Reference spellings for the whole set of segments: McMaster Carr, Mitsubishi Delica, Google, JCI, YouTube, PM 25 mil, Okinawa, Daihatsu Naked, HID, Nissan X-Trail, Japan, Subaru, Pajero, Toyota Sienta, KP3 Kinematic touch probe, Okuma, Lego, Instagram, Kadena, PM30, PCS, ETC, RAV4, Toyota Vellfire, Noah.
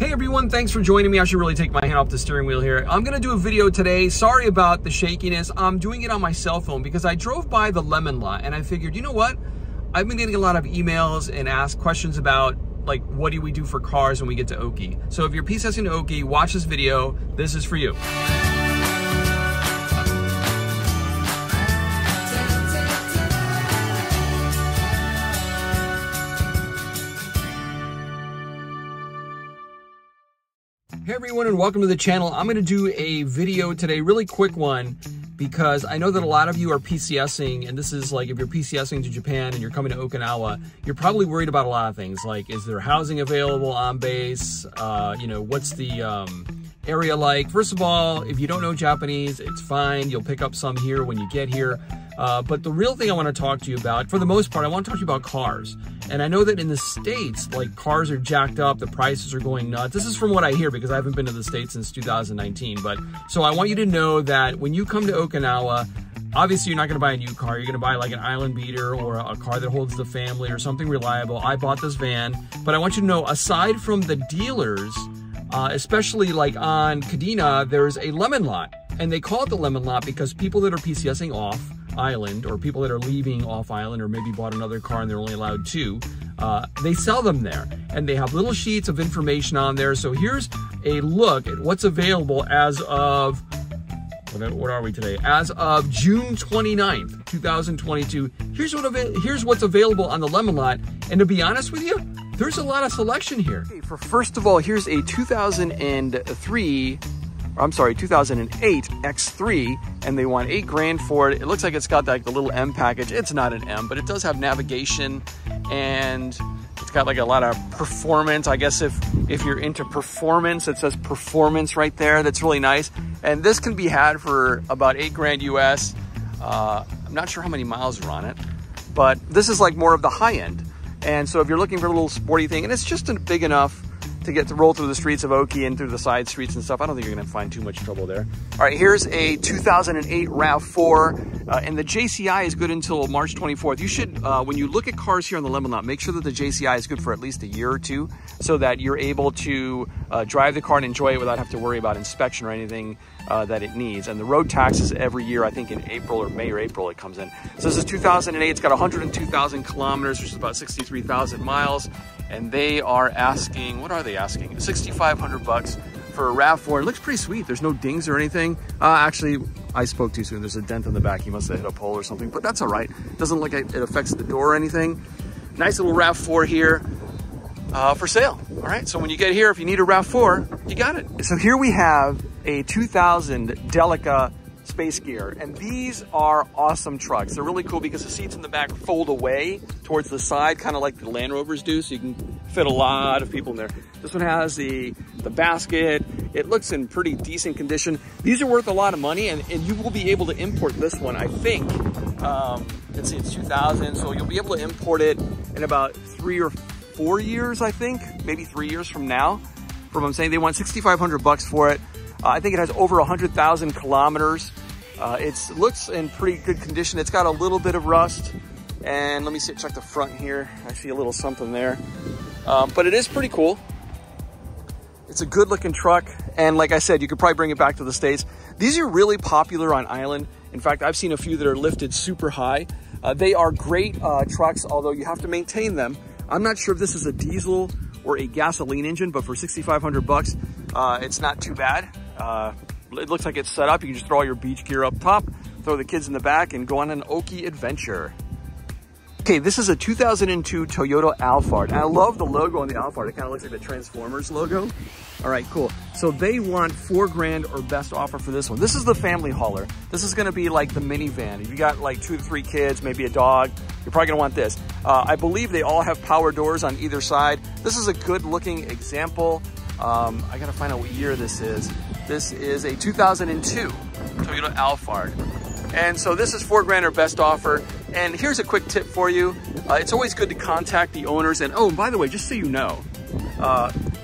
Hey everyone, thanks for joining me. I should really take my hand off the steering wheel here. I'm gonna do a video today. Sorry about the shakiness. I'm doing it on my cell phone because I drove by the lemon lot and I figured, you know what? I've been getting a lot of emails and asked questions about like, what do we do for cars when we get to Oki? So if you're PCSing to Oki, watch this video. This is for you. Hey everyone, and welcome to the channel. I'm going to do a video today, really quick one, because I know that a lot of you are PCSing, and this is like if you're PCSing to Japan and you're coming to Okinawa, you're probably worried about a lot of things, like is there housing available on base, you know, what's the area like. First of all, if you don't know Japanese, it's fine. You'll pick up some here when you get here. But the real thing I want to talk to you about, for the most part, I want to talk to you about cars. And I know that in the States, like, cars are jacked up, the prices are going nuts. This is from what I hear because I haven't been to the States since 2019. But so I want you to know that when you come to Okinawa, obviously you're not going to buy a new car. You're going to buy like an island beater or a car that holds the family or something reliable. I bought this van, but I want you to know, aside from the dealers, especially like on Kadena, there's a lemon lot. And they call it the lemon lot because people that are PCSing off island, or people that are leaving off island, or maybe bought another car and they're only allowed two, they sell them there, and they have little sheets of information on there. So here's a look at what's available as of, what are we today, as of June 29th 2022. Here's what's available on the lemon lot, and to be honest with you, there's a lot of selection here. Okay, first of all, here's a 2008 X3, and they want $8,000 for it. It looks like it's got like the little M package. It's not an M, but it does have navigation, and it's got like a lot of performance. I guess if you're into performance, it says performance right there. That's really nice. And this can be had for about $8,000 US. I'm not sure how many miles are on it, but this is like more of the high end. And so if you're looking for a little sporty thing, and it's just a big enough to get to roll through the streets of Oki and through the side streets and stuff, I don't think you're going to find too much trouble there. All right, here's a 2008 RAV4, and the JCI is good until March 24th. You should, when you look at cars here on the lemon lot, make sure that the JCI is good for at least a year or two, so that you're able to drive the car and enjoy it without having to worry about inspection or anything that it needs. And the road tax is every year, I think in April or May or April it comes in. So this is 2008, it's got 102,000 kilometers, which is about 63,000 miles. And they are asking, what are they asking? $6,500 for a RAV4. It looks pretty sweet. There's no dings or anything. Actually, I spoke too soon. There's a dent in the back. He must have hit a pole or something, but that's all right. Doesn't look like it affects the door or anything. Nice little RAV4 here for sale. All right, so when you get here, if you need a RAV4, you got it. So here we have a 2000 Delica Space Gear, and these are awesome trucks. They're really cool because the seats in the back fold away towards the side, kind of like the Land Rovers do, so you can fit a lot of people in there. This one has the basket. It looks in pretty decent condition. These are worth a lot of money, and you will be able to import this one, I think. Let's see, it's 2000, so you'll be able to import it in about 3 or 4 years, I think, maybe 3 years from now. From what I'm saying, they want $6,500 for it. I think it has over 100,000 kilometers. It looks in pretty good condition. It's got a little bit of rust. And let me see, check the front here. I see a little something there. But it is pretty cool. It's a good looking truck. And like I said, you could probably bring it back to the States. These are really popular on island. In fact, I've seen a few that are lifted super high. They are great trucks, although you have to maintain them. I'm not sure if this is a diesel or a gasoline engine, but for $6,500, it's not too bad. It looks like it's set up. You can just throw all your beach gear up top, throw the kids in the back, and go on an Oki adventure. Okay, this is a 2002 Toyota Vellfire. And I love the logo on the Vellfire. It kind of looks like the Transformers logo. All right, cool. So they want $4,000 or best offer for this one. This is the family hauler. This is going to be like the minivan. If you got like 2 to 3 kids, maybe a dog, you're probably going to want this. I believe they all have power doors on either side. This is a good looking example. I gotta find out what year this is. This is a 2002 Toyota Vellfire. And so this is $4,000 or best offer. And here's a quick tip for you. It's always good to contact the owners. And oh, and by the way, just so you know,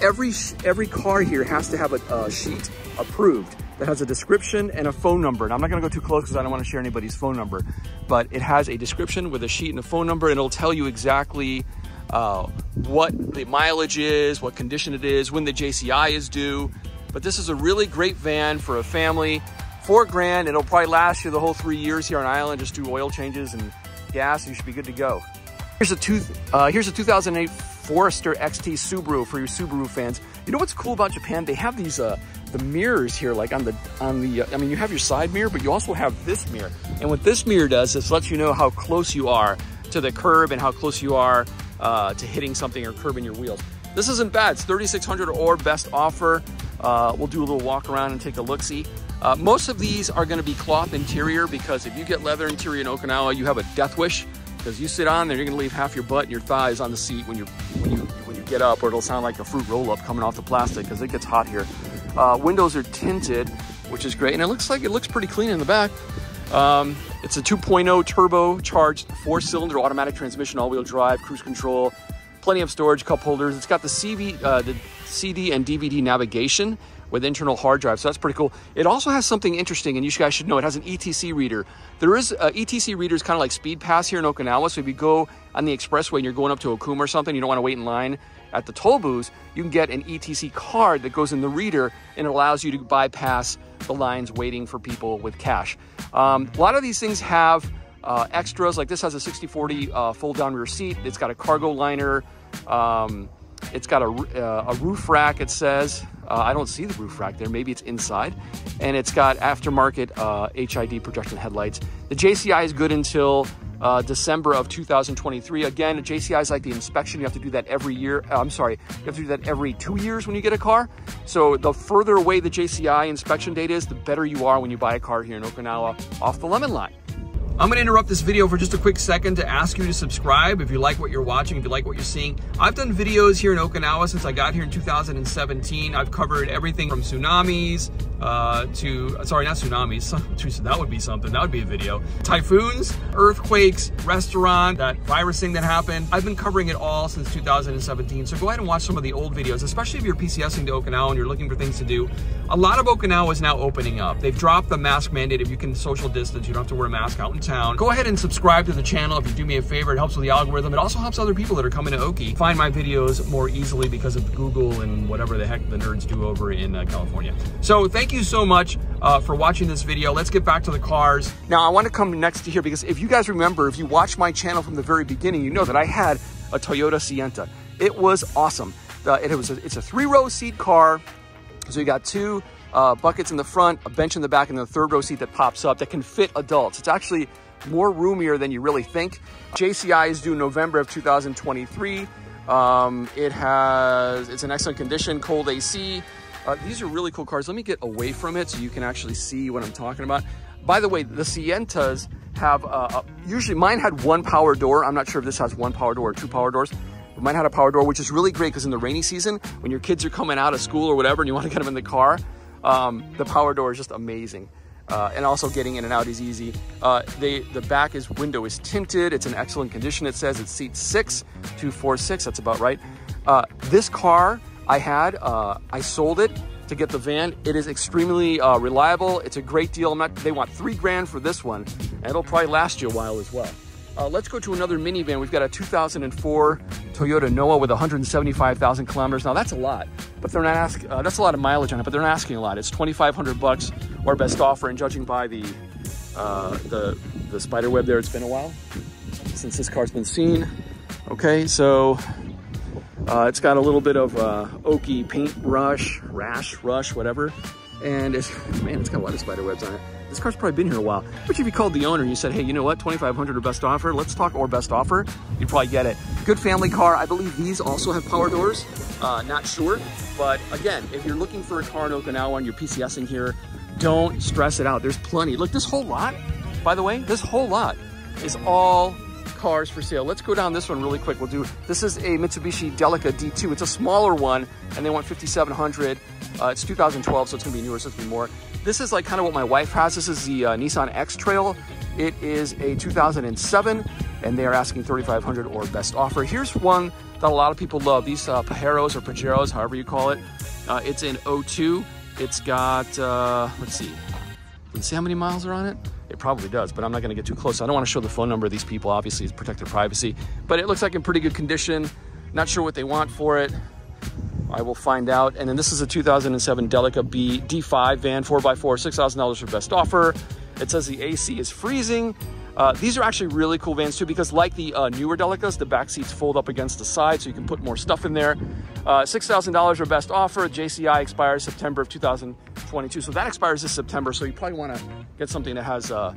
every car here has to have a sheet approved that has a description and a phone number. And I'm not gonna go too close because I don't wanna share anybody's phone number, but it has a description with a sheet and a phone number, and it'll tell you exactly what the mileage is, what condition it is, when the JCI is due. But this is a really great van for a family. $4,000, it'll probably last you the whole 3 years here on Island. Just do oil changes and gas, and you should be good to go. Here's a 2008 Forester XT Subaru for you Subaru fans. You know what's cool about Japan? They have these the mirrors here, like on the. I mean, you have your side mirror, but you also have this mirror. And what this mirror does is lets you know how close you are to the curb and how close you are to hitting something or curbing your wheels. This isn't bad. It's $3,600 or best offer. We'll do a little walk around and take a look-see. Most of these are going to be cloth interior, because if you get leather interior in Okinawa, you have a death wish, because you sit on there, you're going to leave half your butt and your thighs on the seat when you get up, or it'll sound like a fruit roll-up coming off the plastic because it gets hot here. Windows are tinted, which is great, and it looks pretty clean in the back. It's a 2.0 turbocharged 4-cylinder automatic transmission, all-wheel drive, cruise control, plenty of storage, cup holders. It's got the CD and DVD navigation with internal hard drive, so that's pretty cool. It also has something interesting, and you guys should know, it has an ETC reader. There is ETC readers kind of like Speed Pass here in Okinawa, so if you go on the expressway and you're going up to Okuma or something, you don't want to wait in line at the toll booths, you can get an ETC card that goes in the reader, and it allows you to bypass the lines waiting for people with cash. A lot of these things have extras, like this has a 60/40 fold-down rear seat. It's got a cargo liner. It's got a roof rack, it says. I don't see the roof rack there. Maybe it's inside. And it's got aftermarket HID projection headlights. The JCI is good until December of 2023. Again, a JCI is like the inspection. You have to do that every year. I'm sorry, you have to do that every 2 years when you get a car. So the further away the JCI inspection date is, the better you are when you buy a car here in Okinawa off the lemon line. I'm gonna interrupt this video for just a quick second to ask you to subscribe if you like what you're watching, if you like what you're seeing. I've done videos here in Okinawa since I got here in 2017. I've covered everything from tsunamis to, that would be something, that would be a video. Typhoons, earthquakes, restaurant, that virus thing that happened. I've been covering it all since 2017. So go ahead and watch some of the old videos, especially if you're PCSing to Okinawa and you're looking for things to do. A lot of Okinawa is now opening up. They've dropped the mask mandate. If you can social distance, you don't have to wear a mask out in town. Go ahead and subscribe to the channel if you do me a favor. It helps with the algorithm. It also helps other people that are coming to Oki find my videos more easily because of Google and whatever the heck the nerds do over in California. So thank you so much for watching this video. Let's get back to the cars. Now I want to come next to here because if you guys remember, if you watched my channel from the very beginning, you know that I had a Toyota Sienta. It was awesome. It's a 3-row seat car. So you got two buckets in the front, a bench in the back, and the 3rd row seat that pops up that can fit adults. It's actually more roomier than you really think. JCI is due November of 2023. It's in excellent condition, cold AC. These are really cool cars. Let me get away from it so you can actually see what I'm talking about. By the way, the Sientas have, usually mine had one power door. I'm not sure if this has one power door or two power doors. But mine had a power door, which is really great because in the rainy season, when your kids are coming out of school or whatever and you want to get them in the car, the power door is just amazing. And also getting in and out is easy. The back window is tinted. It's in excellent condition. It says it's seat 6246. That's about right. This car I had, I sold it to get the van. It is extremely reliable. It's a great deal. They want $3,000 for this one, and it'll probably last you a while as well. Let's go to another minivan. We've got a 2004 Toyota Noah with 175,000 kilometers. Now that's a lot, but they're not asking. That's a lot of mileage on it, but they're not asking a lot. It's $2,500 or best offer. And judging by the spider web there, it's been a while since this car's been seen. Okay, so it's got a little bit of oaky paint rash, whatever. And it's got a lot of spider webs on it. This car's probably been here a while. But if you called the owner and you said, hey, you know what, $2,500 or best offer, let's talk or best offer, you'd probably get it. Good family car. I believe these also have power doors. Not sure. But again, if you're looking for a car in Okinawa and you're PCSing here, don't stress it out. There's plenty. Look, this whole lot, by the way, this whole lot is all cars for sale. Let's go down this one really quick. This is a Mitsubishi Delica D2. It's a smaller one and they want $5,700. It's 2012, so it's going to be newer, so it's going to be more. This is like kind of what my wife has. This is the Nissan X-Trail. It is a 2007, and they are asking $3,500 or best offer. Here's one that a lot of people love. These Pajeros or Pajeros, however you call it. It's in 02. It's got, let's see how many miles are on it? It probably does, but I'm not going to get too close. I don't want to show the phone number of these people. Obviously, it's protect their privacy, but it looks like in pretty good condition. Not sure what they want for it. I will find out. And then this is a 2007 Delica B D5 van, 4x4, $6,000 for best offer. It says the AC is freezing. These are actually really cool vans too, because like the newer Delicas, the back seats fold up against the side so you can put more stuff in there. $6,000 for best offer. JCI expires September of 2022. So that expires this September. So you probably want to get something that has a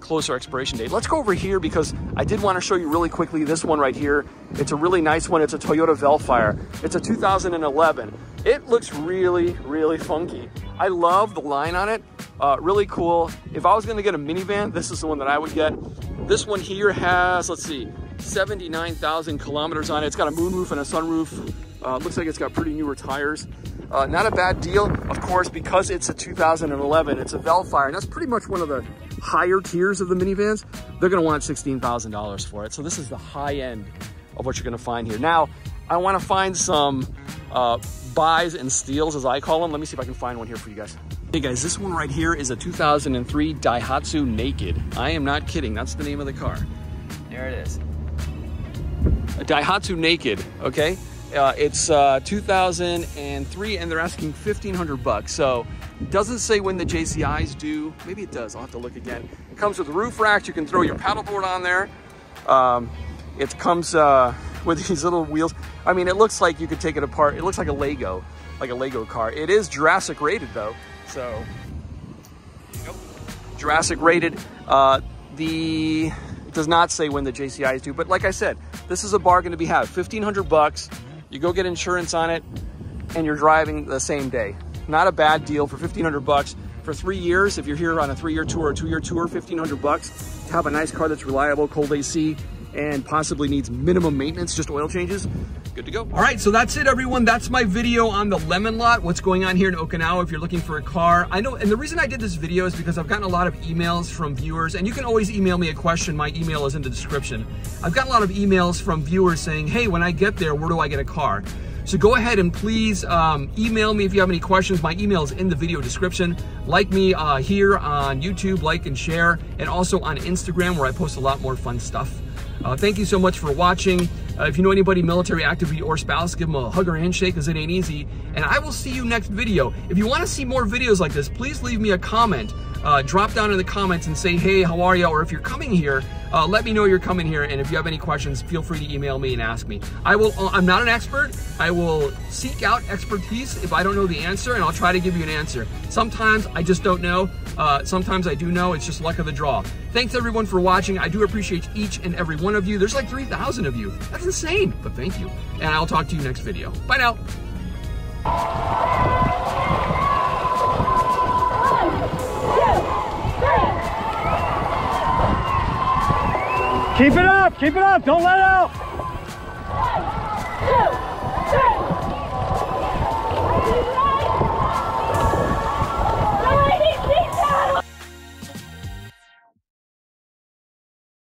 closer expiration date. Let's go over here because I did want to show you really quickly this one right here. It's a really nice one. It's a Toyota Vellfire. It's a 2011. It looks really, really funky. I love the line on it. Really cool. If I was going to get a minivan, this is the one that I would get. This one here has, let's see, 79,000 kilometers on it. It's got a moonroof and a sunroof. Looks like it's got pretty newer tires. Not a bad deal, of course, because it's a 2011. It's a Vellfire, and that's pretty much one of the higher tiers of the minivans. They're going to want $16,000 for it. So this is the high end of what you're going to find here. Now, I want to find some buys and steals, as I call them. Let me see if I can find one here for you guys. Hey guys, this one right here is a 2003 Daihatsu Naked. I am not kidding. That's the name of the car. There it is. A Daihatsu Naked, okay? It's 2003 and they're asking $1,500. So it doesn't say when the JCI's do. Maybe it does. I'll have to look again. It comes with roof racks. You can throw your paddleboard on there. It comes with these little wheels. I mean, it looks like you could take it apart. It looks like a Lego car. It is Jurassic rated though. So, nope. Jurassic rated. It does not say when the JCI is due, but like I said, this is a bargain to be had. $1,500, you go get insurance on it, and you're driving the same day. Not a bad deal for $1,500 for 3 years. If you're here on a 3-year tour or 2-year tour, $1,500 to have a nice car that's reliable, cold AC, and possibly needs minimum maintenance, just oil changes. Good to go. All right, so that's it, everyone. That's my video on the Lemon Lot, what's going on here in Okinawa if you're looking for a car. I know, and the reason I did this video is because I've gotten a lot of emails from viewers, and you can always email me a question. My email is in the description. I've gotten a lot of emails from viewers saying, hey, when I get there, where do I get a car? So go ahead and please email me if you have any questions. My email is in the video description. Like me here on YouTube, like and share, and also on Instagram where I post a lot more fun stuff. Thank you so much for watching. If you know anybody military, active or spouse, give them a hug or handshake because it ain't easy. And I will see you next video. If you want to see more videos like this, please leave me a comment. Drop down in the comments and say, hey, how are you? Or if you're coming here, let me know you're coming here. And if you have any questions, feel free to email me and ask me. I'm not an expert. I will seek out expertise if I don't know the answer, and I'll try to give you an answer. Sometimes I just don't know. Sometimes I do know. It's just luck of the draw. Thanks everyone for watching. I do appreciate each and every one of you. There's like 3,000 of you. That's insane, but thank you. And I'll talk to you next video. Bye now. Keep it up, don't let out.